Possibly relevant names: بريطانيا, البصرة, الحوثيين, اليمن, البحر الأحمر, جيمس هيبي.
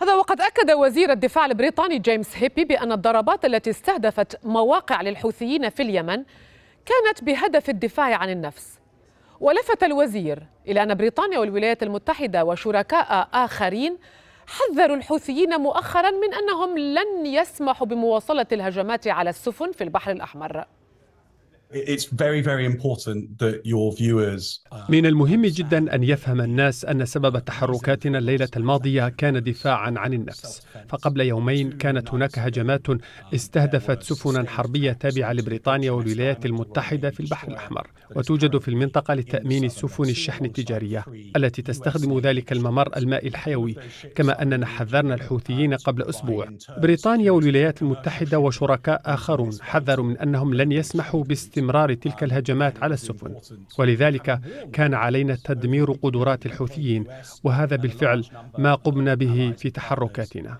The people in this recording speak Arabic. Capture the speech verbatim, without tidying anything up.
هذا وقد أكد وزير الدفاع البريطاني جيمس هيبي بأن الضربات التي استهدفت مواقع للحوثيين في اليمن كانت بهدف الدفاع عن النفس. ولفت الوزير إلى أن بريطانيا والولايات المتحدة وشركاء آخرين حذروا الحوثيين مؤخرا من أنهم لن يسمحوا بمواصلة الهجمات على السفن في البحر الأحمر. من المهم جدا أن يفهم الناس أن سبب تحركاتنا الليلة الماضية كان دفاعا عن النفس. فقبل يومين كانت هناك هجمات استهدفت سفنا حربية تابعة لبريطانيا والولايات المتحدة في البحر الأحمر، وتوجد في المنطقة لتأمين سفن الشحن التجارية التي تستخدم ذلك الممر المائي الحيوي، كما أننا حذرنا الحوثيين قبل أسبوع. بريطانيا والولايات المتحدة وشركاء آخرون حذروا من أنهم لن يسمحوا باستمرار استمرار تلك الهجمات على السفن، ولذلك كان علينا تدمير قدرات الحوثيين، وهذا بالفعل ما قمنا به في تحركاتنا.